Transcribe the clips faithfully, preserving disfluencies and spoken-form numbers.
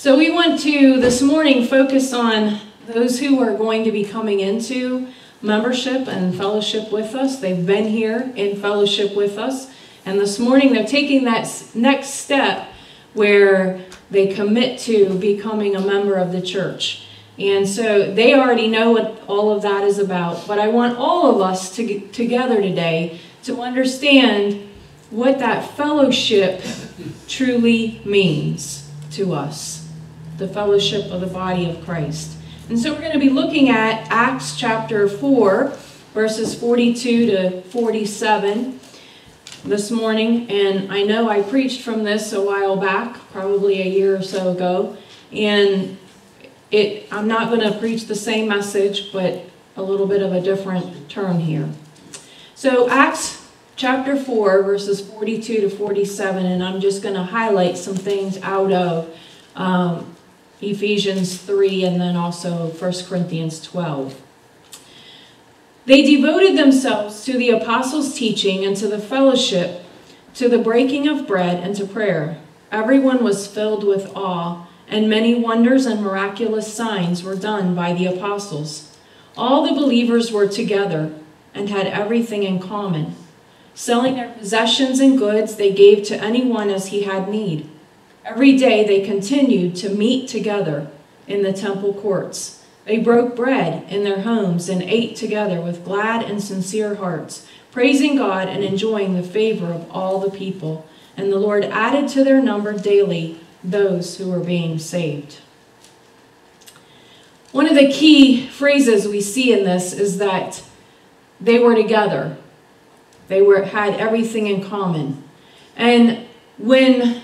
So we want to, this morning, focus on those who are going to be coming into membership and fellowship with us. They've been here in fellowship with us. And this morning, they're taking that next step where they commit to becoming a member of the church. And so they already know what all of that is about. But I want all of us to get together today to understand what that fellowship truly means to us. The fellowship of the body of Christ. And so we're going to be looking at Acts chapter four, verses forty-two to forty-seven this morning. And I know I preached from this a while back, probably a year or so ago. And it, I'm not going to preach the same message, but a little bit of a different turn here. So Acts chapter four, verses forty-two to forty-seven, and I'm just going to highlight some things out of Um, Ephesians three, and then also First Corinthians twelve. They devoted themselves to the apostles' teaching and to the fellowship, to the breaking of bread and to prayer. Everyone was filled with awe, and many wonders and miraculous signs were done by the apostles. All the believers were together and had everything in common. Selling their possessions and goods, they gave to anyone as he had need. Every day they continued to meet together in the temple courts. They broke bread in their homes and ate together with glad and sincere hearts, praising God and enjoying the favor of all the people. And the Lord added to their number daily those who were being saved. One of the key phrases we see in this is that they were together. They were had everything in common. And when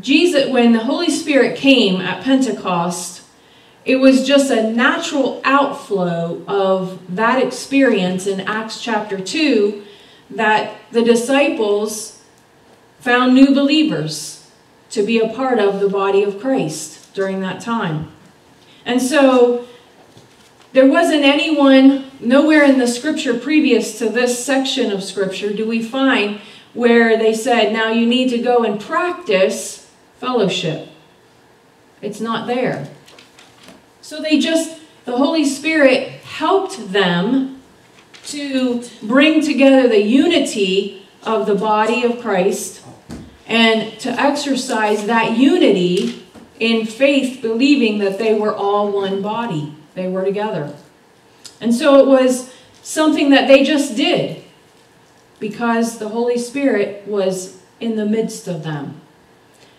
Jesus, when the Holy Spirit came at Pentecost, it was just a natural outflow of that experience in Acts chapter two that the disciples found new believers to be a part of the body of Christ during that time. And so there wasn't anyone, nowhere in the scripture previous to this section of scripture do we find where they said, now you need to go and practice fellowship. It's not there. So they just, the Holy Spirit helped them to bring together the unity of the body of Christ and to exercise that unity in faith, believing that they were all one body. They were together. And so it was something that they just did, because the Holy Spirit was in the midst of them.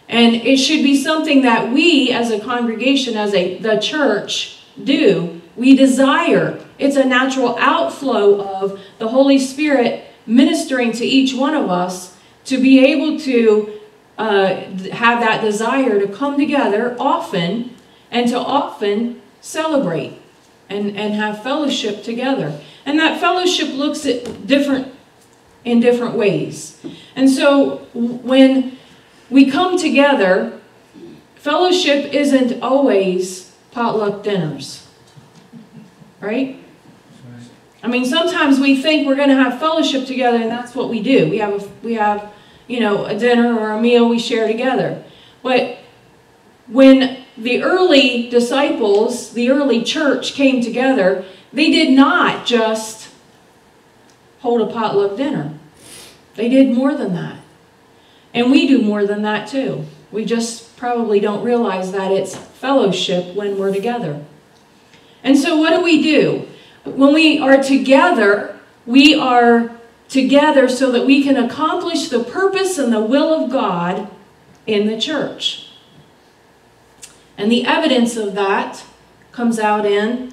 And it should be something that we as a congregation, as a the church, do. We desire. It's a natural outflow of the Holy Spirit ministering to each one of us to be able to uh, have that desire to come together often and to often celebrate and, and have fellowship together. And that fellowship looks at different in different ways. And so when we come together, fellowship isn't always potluck dinners, right? I mean, sometimes we think we're going to have fellowship together, and that's what we do. We have, a, we have, you know, a dinner or a meal we share together. But when the early disciples, the early church came together, they did not just hold a potluck dinner. They did more than that. And we do more than that too. We just probably don't realize that it's fellowship when we're together. And so what do we do? When we are together, we are together so that we can accomplish the purpose and the will of God in the church. And the evidence of that comes out in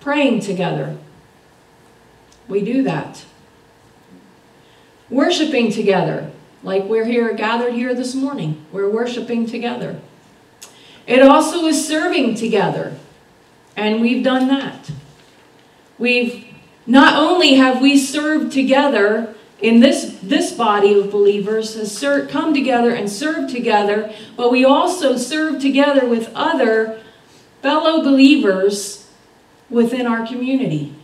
praying together. We do that. Worshiping together, like we're here gathered here this morning. We're worshiping together. It also is serving together, and we've done that. We've not only have we served together in this this body of believers has served, come together and served together, but we also serve together with other fellow believers within our community.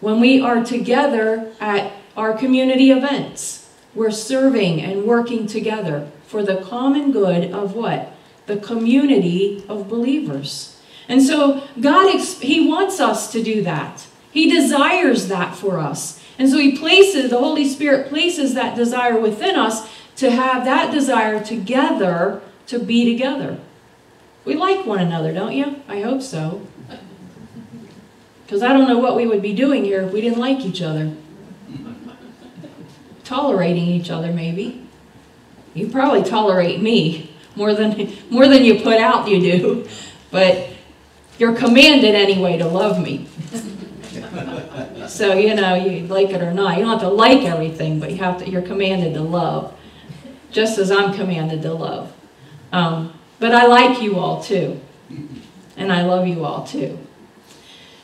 When we are together at our community events, we're serving and working together for the common good of what? The community of believers. And so God, he wants us to do that. He desires that for us. And so he places, the Holy Spirit places that desire within us to have that desire together, to be together. We like one another, don't you? I hope so. Because I don't know what we would be doing here if we didn't like each other. Tolerating each other, maybe. You probably tolerate me more than, more than you put out you do. But you're commanded anyway to love me. So, you know, you like it or not. You don't have to like everything, but you have to, you're commanded to love, just as I'm commanded to love. Um, but I like you all too. And I love you all too.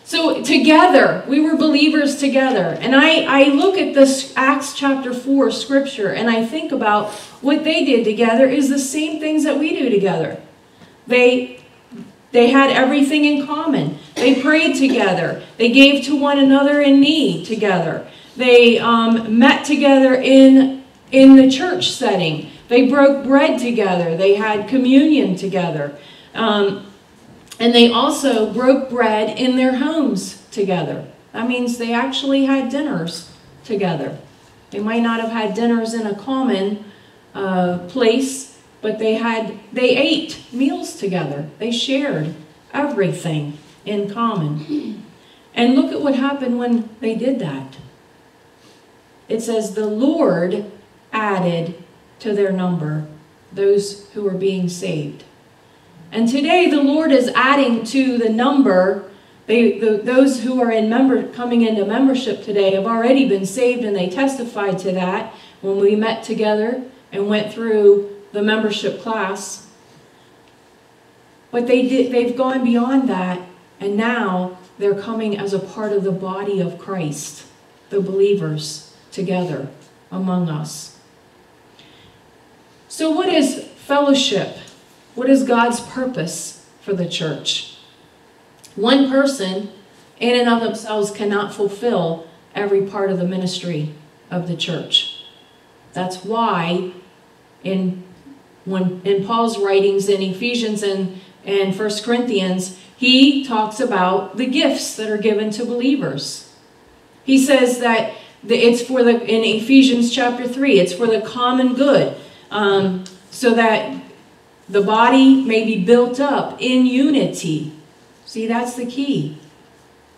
So together, we were believers together. And I, I look at this Acts chapter four scripture and I think about what they did together is the same things that we do together. They... They had everything in common. They prayed together. They gave to one another in need together. They um, met together in, in the church setting. They broke bread together. They had communion together. Um, and they also broke bread in their homes together. That means they actually had dinners together. They might not have had dinners in a common uh, place, but they had, they ate meals together. They shared everything in common. And look at what happened when they did that. It says, the Lord added to their number those who were being saved. And today the Lord is adding to the number. They, the, those who are in member, coming into membership today have already been saved, and they testified to that when we met together and went through the membership class. But they did, they've gone beyond that, and now they're coming as a part of the body of Christ, the believers together among us. So what is fellowship? What is God's purpose for the church? One person in and of themselves cannot fulfill every part of the ministry of the church. That's why in When in Paul's writings in Ephesians and, and First Corinthians, he talks about the gifts that are given to believers. He says that the, it's for the, in Ephesians chapter three, it's for the common good, um, so that the body may be built up in unity. See, that's the key.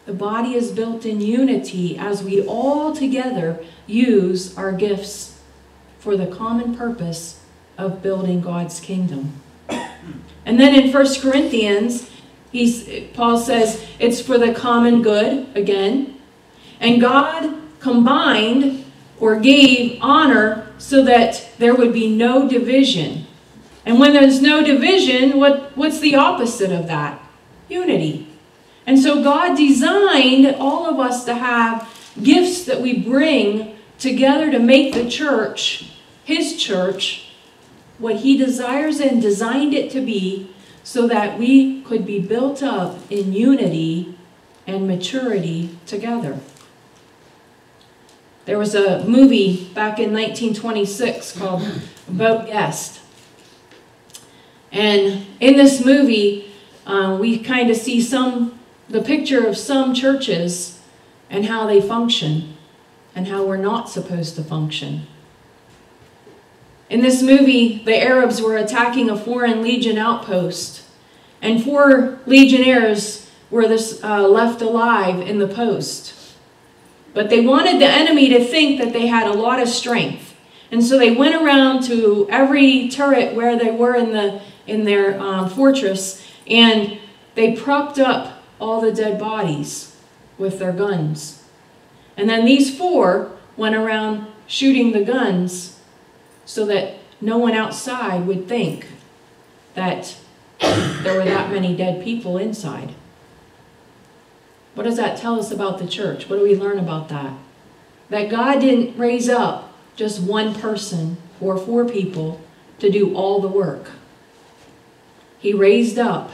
The body is built in unity as we all together use our gifts for the common purpose of building God's kingdom. And then in First Corinthians, he's, Paul says it's for the common good again. And God combined or gave honor so that there would be no division. And when there's no division, what, what's the opposite of that? Unity. And so God designed all of us to have gifts that we bring together to make the church, his church, what he desires and designed it to be, so that we could be built up in unity and maturity together. There was a movie back in nineteen twenty-six called Beau Geste. And in this movie, uh, we kind of see some, the picture of some churches and how they function and how we're not supposed to function. In this movie, the Arabs were attacking a foreign legion outpost, and four legionnaires were this, uh, left alive in the post. But they wanted the enemy to think that they had a lot of strength, and so they went around to every turret where they were in, the, in their um, fortress, and they propped up all the dead bodies with their guns. And then these four went around shooting the guns, so that no one outside would think that there were that many dead people inside. What does that tell us about the church? What do we learn about that? That God didn't raise up just one person or four people to do all the work. He raised up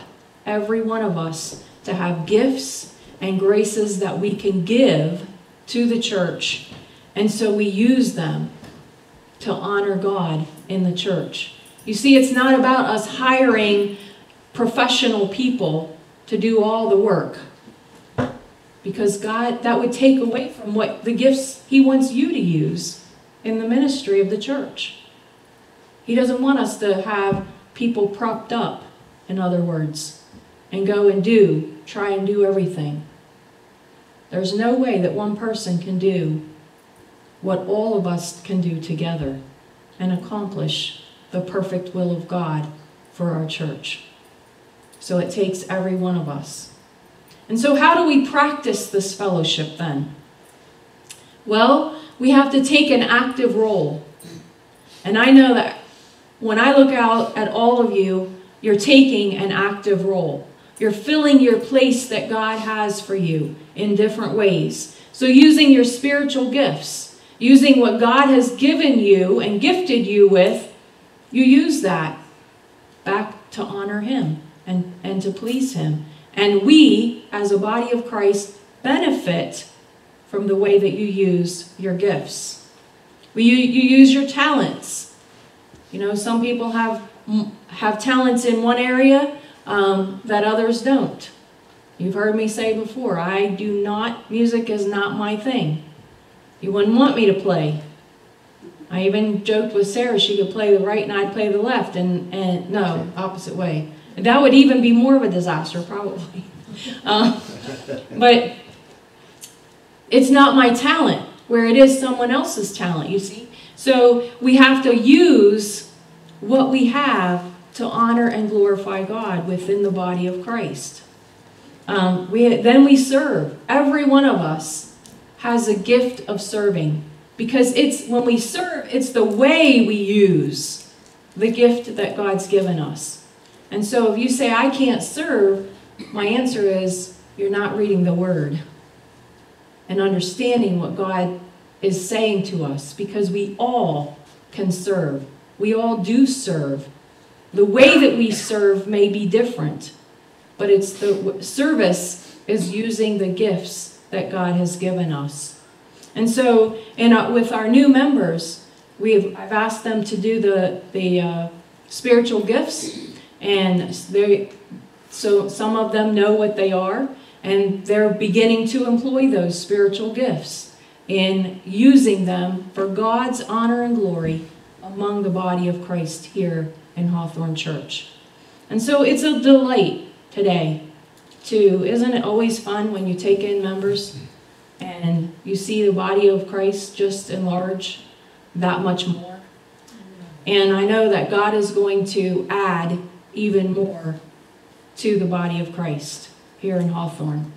every one of us to have gifts and graces that we can give to the church, and so we use them to honor God in the church. You see, it's not about us hiring professional people to do all the work. Because God, that would take away from what the gifts He wants you to use in the ministry of the church. He doesn't want us to have people propped up, in other words, and go and do, try and do everything. There's no way that one person can do what all of us can do together and accomplish the perfect will of God for our church. So it takes every one of us. And so how do we practice this fellowship then? Well, we have to take an active role. And I know that when I look out at all of you, you're taking an active role. You're filling your place that God has for you in different ways. So using your spiritual gifts, using what God has given you and gifted you with, you use that back to honor Him and, and to please Him. And we, as a body of Christ, benefit from the way that you use your gifts. We, you, you use your talents. You know, some people have, have talents in one area um, that others don't. You've heard me say before, I do not, music is not my thing. You wouldn't want me to play. I even joked with Sarah, she could play the right and I'd play the left, and, and no, opposite way. That would even be more of a disaster, probably. Uh, but it's not my talent, where it is someone else's talent, you see. So we have to use what we have to honor and glorify God within the body of Christ. Um, we, then we serve. Every one of us has a gift of serving. Because it's when we serve, it's the way we use the gift that God's given us. And so if you say, I can't serve, my answer is, you're not reading the Word and understanding what God is saying to us, because we all can serve. We all do serve. The way that we serve may be different, but it's the service is using the gifts that God has given us. And so in our, with our new members, we've, I've asked them to do the, the uh, spiritual gifts. And they, so some of them know what they are, and they're beginning to employ those spiritual gifts in using them for God's honor and glory among the body of Christ here in Hawthorne Church. And so it's a delight today to, isn't it always fun when you take in members and you see the body of Christ just enlarge that much more? And I know that God is going to add even more to the body of Christ here in Hawthorne.